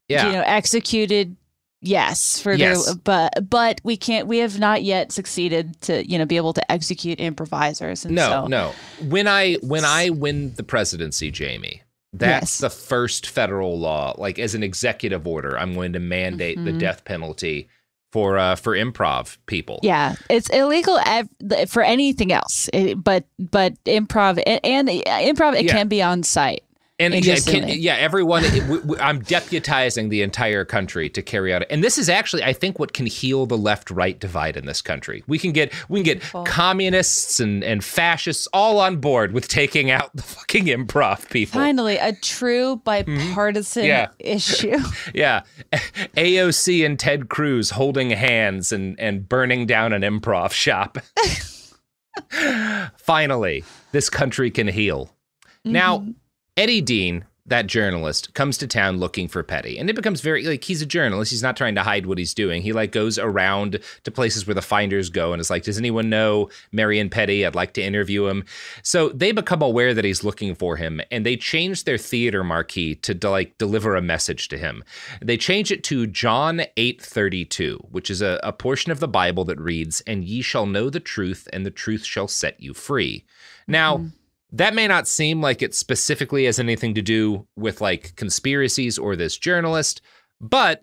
yeah. you know, executed? Yes, for yes. Their, but but we can't. We have not yet succeeded to you know be able to execute improvisers. And no, so, no. When I when I win the presidency, Jamie, that's yes. the first federal law. Like as an executive order, I'm going to mandate mm-hmm. the death penalty for uh, for improv people. Yeah, it's illegal ev for anything else, it, but but improv and, and improv it yeah. can be on site. And yeah, can, yeah, everyone, it, w w I'm deputizing the entire country to carry out. And this is actually, I think, what can heal the left-right divide in this country. We can get we can get Beautiful. communists and, and fascists all on board with taking out the fucking improv people. Finally, a true bipartisan mm-hmm. yeah. issue. yeah. A O C and Ted Cruz holding hands and, and burning down an improv shop. Finally, this country can heal. Mm-hmm. Now, Eddie Dean, that journalist, comes to town looking for Petty. And it becomes very, like, he's a journalist. He's not trying to hide what he's doing. He, like, goes around to places where the finders go and is like, does anyone know Marion Petty? I'd like to interview him. So they become aware that he's looking for him, and they change their theater marquee to, to like, deliver a message to him. They change it to John eight thirty-two, which is a, a portion of the Bible that reads, "And ye shall know the truth, and the truth shall set you free." Now... Mm-hmm. That may not seem like it specifically has anything to do with like conspiracies or this journalist, but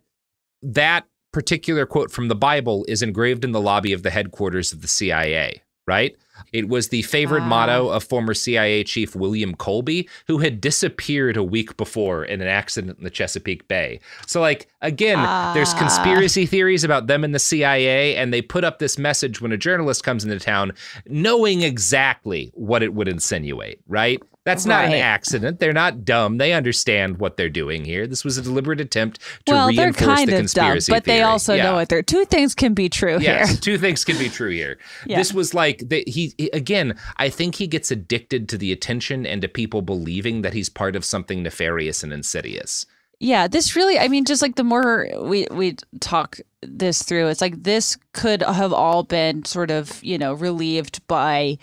that particular quote from the Bible is engraved in the lobby of the headquarters of the C I A, right? It was the favorite wow. motto of former C I A chief William Colby, who had disappeared a week before in an accident in the Chesapeake Bay. So like, again, uh. there's conspiracy theories about them and the C I A, and they put up this message when a journalist comes into town, knowing exactly what it would insinuate, right? That's not right. an accident. They're not dumb. They understand what they're doing here. This was a deliberate attempt to well, reinforce they're kind the conspiracy of dumb, but theory. They also yeah. know what they're. Two things can be true yes, here. Two things can be true here. yeah. This was like the, he, he again. I think he gets addicted to the attention and to people believing that he's part of something nefarious and insidious. Yeah, this really. I mean, just like the more we we talk this through, it's like this could have all been sort of, you know, relieved by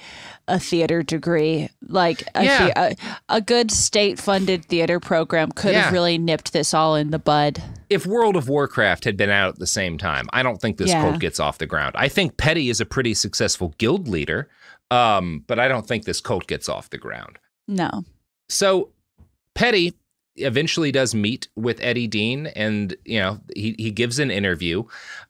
a theater degree, like a, yeah. the, a, a good state funded theater program could yeah. have really nipped this all in the bud. If World of Warcraft had been out at the same time, I don't think this yeah. cult gets off the ground. I think Petty is a pretty successful guild leader, um, but I don't think this cult gets off the ground. No. So Petty eventually does meet with Eddie Dean, and, you know, he, he gives an interview.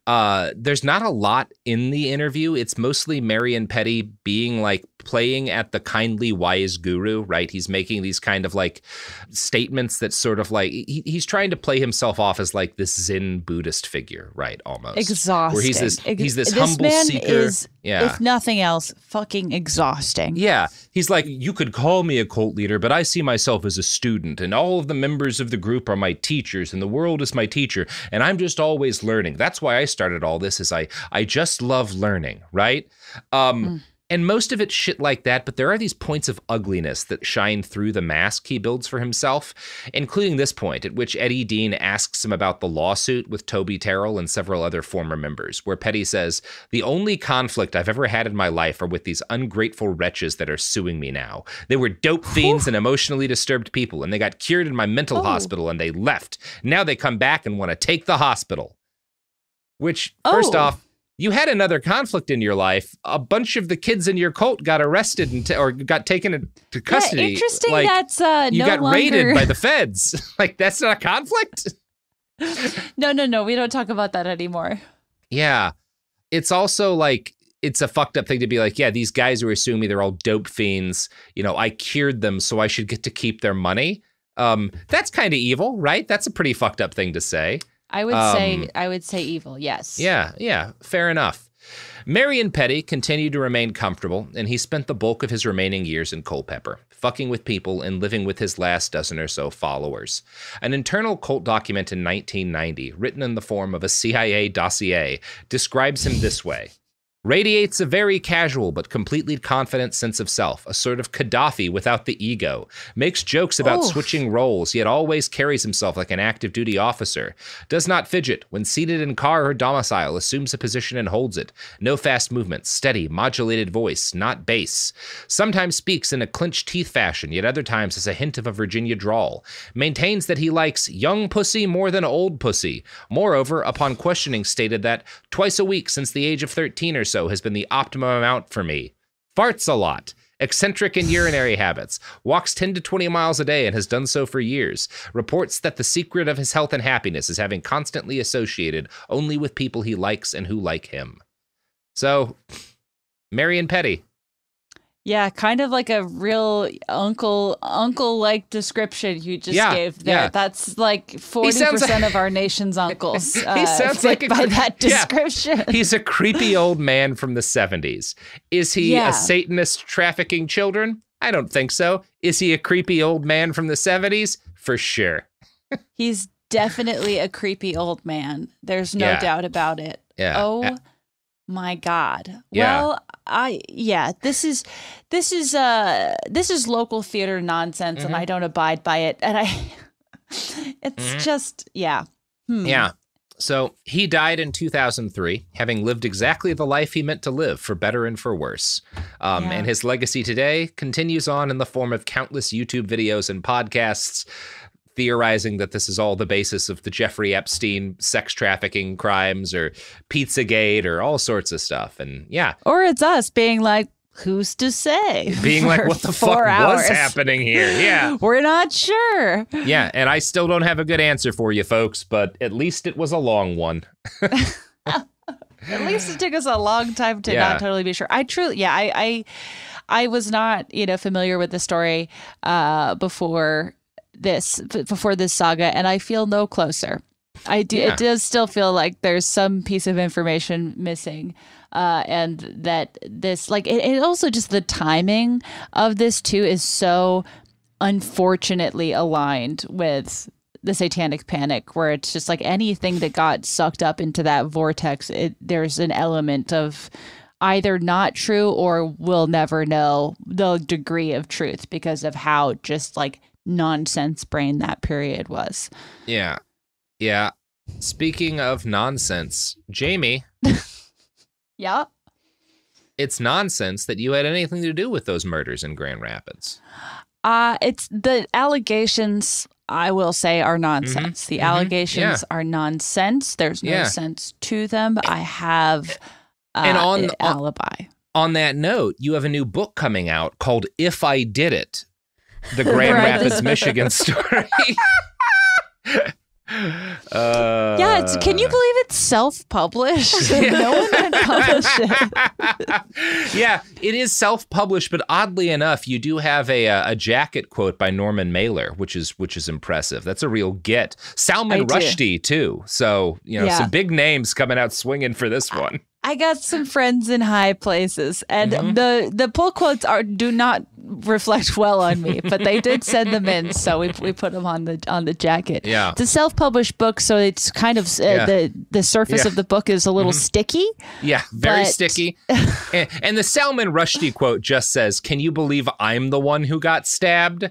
Uh, there's not a lot in the interview. It's mostly Marion Petty being like playing at the kindly wise guru, right? He's making these kind of like statements that sort of like he, he's trying to play himself off as like this Zen Buddhist figure, right? Almost exhausting. Where he's this, he's this, this humble man seeker. Is, yeah. If nothing else, fucking exhausting. Yeah. He's like, you could call me a cult leader, but I see myself as a student, and all of the members of the group are my teachers, and the world is my teacher, and I'm just always learning. That's why I started all this, is I I just love learning, right? Um, mm. And most of it's shit like that, but there are these points of ugliness that shine through the mask he builds for himself, including this point at which Eddie Dean asks him about the lawsuit with Toby Terrell and several other former members, where Petty says, "The only conflict I've ever had in my life are with these ungrateful wretches that are suing me now. They were dope fiends and emotionally disturbed people, and they got cured in my mental oh. hospital, and they left. Now they come back and want to take the hospital." Which, first oh. off, you had another conflict in your life. A bunch of the kids in your cult got arrested and or got taken into custody. Yeah, interesting. Like, that's uh, you no got longer... raided by the feds. Like, that's not a conflict. No, no, no. We don't talk about that anymore. Yeah, it's also like, it's a fucked up thing to be like, yeah, these guys who are suing me, they're all dope fiends. You know, I cured them, so I should get to keep their money. Um, that's kind of evil, right? That's a pretty fucked up thing to say. I would um, say I would say evil, yes. Yeah, yeah, fair enough. Marion Petty continued to remain comfortable, and he spent the bulk of his remaining years in Culpeper, fucking with people and living with his last dozen or so followers. An internal cult document in nineteen ninety, written in the form of a C I A dossier, describes him this way. Radiates a very casual but completely confident sense of self, a sort of Gaddafi without the ego. Makes jokes about Oof. switching roles, yet always carries himself like an active duty officer. Does not fidget. When seated in car or domicile, assumes a position and holds it. No fast movements. Steady, modulated voice, not bass. Sometimes speaks in a clenched teeth fashion, yet other times has a hint of a Virginia drawl. Maintains that he likes young pussy more than old pussy. Moreover, upon questioning, stated that twice a week since the age of thirteen or so, has been the optimum amount for me. Farts a lot. Eccentric in urinary habits. Walks ten to twenty miles a day and has done so for years. Reports that the secret of his health and happiness is having constantly associated only with people he likes and who like him. So, Marion Petty. Yeah, kind of like a real uncle, uncle-like description you just yeah, gave there. Yeah. That's like forty percent like, of our nation's uncles. Uh, he sounds like a, by that description. Yeah. He's a creepy old man from the seventies. Is he yeah. a Satanist trafficking children? I don't think so. Is he a creepy old man from the seventies? For sure. He's definitely a creepy old man. There's no yeah. doubt about it. Yeah. Oh, uh, my God. Yeah. Well, I yeah, this is this is uh this is local theater nonsense, mm-hmm. and I don't abide by it. And I it's mm-hmm. just yeah. Hmm. Yeah. So he died in two thousand three, having lived exactly the life he meant to live, for better and for worse. Um, yeah. And his legacy today continues on in the form of countless YouTube videos and podcasts, theorizing that this is all the basis of the Jeffrey Epstein sex trafficking crimes or Pizzagate or all sorts of stuff. And yeah. Or it's us being like, who's to say? Being like, what the fuck hours. was happening here? Yeah. We're not sure. Yeah. And I still don't have a good answer for you folks, but at least it was a long one. At least it took us a long time to yeah. not totally be sure. I truly, yeah, I, I, I was not, you know, familiar with the story uh, before this before this saga, and I feel no closer. I do yeah. it does still feel like there's some piece of information missing, uh and that this like it, it also just the timing of this too is so unfortunately aligned with the Satanic Panic, where it's just like anything that got sucked up into that vortex, it, there's an element of either not true or we'll never know the degree of truth because of how just like nonsense brain that period was. Yeah. Yeah. Speaking of nonsense, Jamie. Yeah. It's nonsense that you had anything to do with those murders in Grand Rapids. Uh, it's the allegations, I will say, are nonsense. Mm-hmm. The mm-hmm. allegations yeah. are nonsense. There's no yeah. sense to them. I have uh, and on, an alibi. On, on that note, you have a new book coming out called If I Did It. The Grand Rapids, Michigan story. uh, yeah, it's, can you believe it's self-published? Yeah. No one can publish it. Yeah, it is self-published, but oddly enough, you do have a, a a jacket quote by Norman Mailer, which is which is impressive. That's a real get. Salman Rushdie too. So you know, yeah. some big names coming out swinging for this one. I got some friends in high places, and mm-hmm. the the pull quotes are do not reflect well on me, but they did send them in, so we we put them on the on the jacket. Yeah, it's a self-published book, so it's kind of uh, yeah. the the surface yeah. of the book is a little mm-hmm. sticky. Yeah, very but... sticky. and, and the Salman Rushdie quote just says, "Can you believe I'm the one who got stabbed?"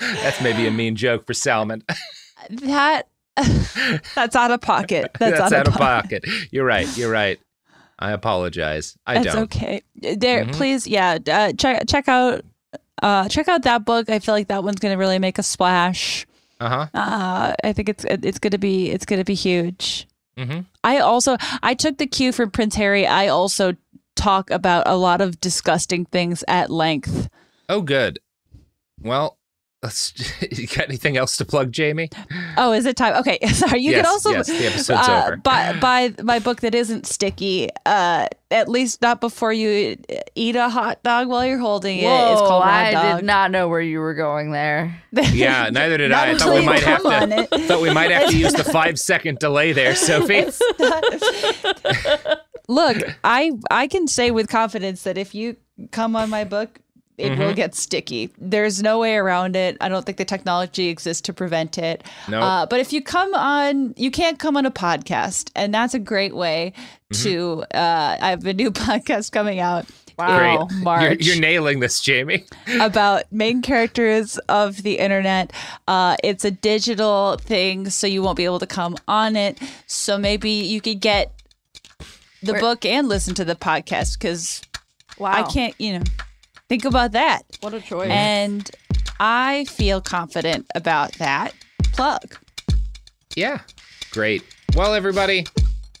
That's maybe a mean joke for Salman. that. That's out of pocket. That's, That's out, out of pocket. pocket. You're right. You're right. I apologize. I That's don't. That's okay. There, mm-hmm. please, yeah. Uh, check check out uh, check out that book. I feel like that one's gonna really make a splash. Uh-huh. Uh, I think it's it's gonna be it's gonna be huge. Mm-hmm. I also I took the cue from Prince Harry. I also talk about a lot of disgusting things at length. Oh, good. Well. Let's, you got anything else to plug, Jamie? Oh, is it time? Okay, sorry. You yes, can also yes, the episode's uh, over. Buy, buy my book that isn't sticky. Uh, at least not before you eat a hot dog while you're holding Whoa, it. It's called I dog. did not know where you were going there. Yeah, neither did I. I thought we might have to. Thought we might have to use the five second delay there, Sophie. It's not, look, I I can say with confidence that if you come on my book, it mm-hmm. will get sticky. There's no way around it. I don't think the technology exists to prevent it. No. Nope. Uh, but if you come on, you can't come on a podcast, and that's a great way mm-hmm. to. Uh, I have a new podcast coming out. Wow, in March. You're, you're nailing this, Jamie. About main characters of the internet. Uh, it's a digital thing, so you won't be able to come on it. So maybe you could get the We're, book and listen to the podcast, because wow. I can't, you know. Think about that. What a choice. And I feel confident about that plug. Yeah. Great. Well, everybody,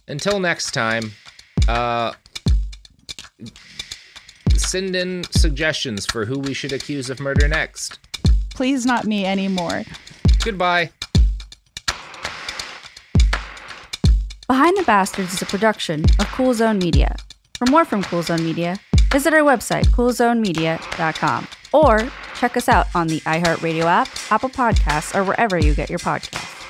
until next time, uh, send in suggestions for who we should accuse of murder next. Please not me anymore. Goodbye. Behind the Bastards is a production of Cool Zone Media. For more from Cool Zone Media, visit our website, cool zone media dot com, or check us out on the iHeartRadio app, Apple Podcasts, or wherever you get your podcasts.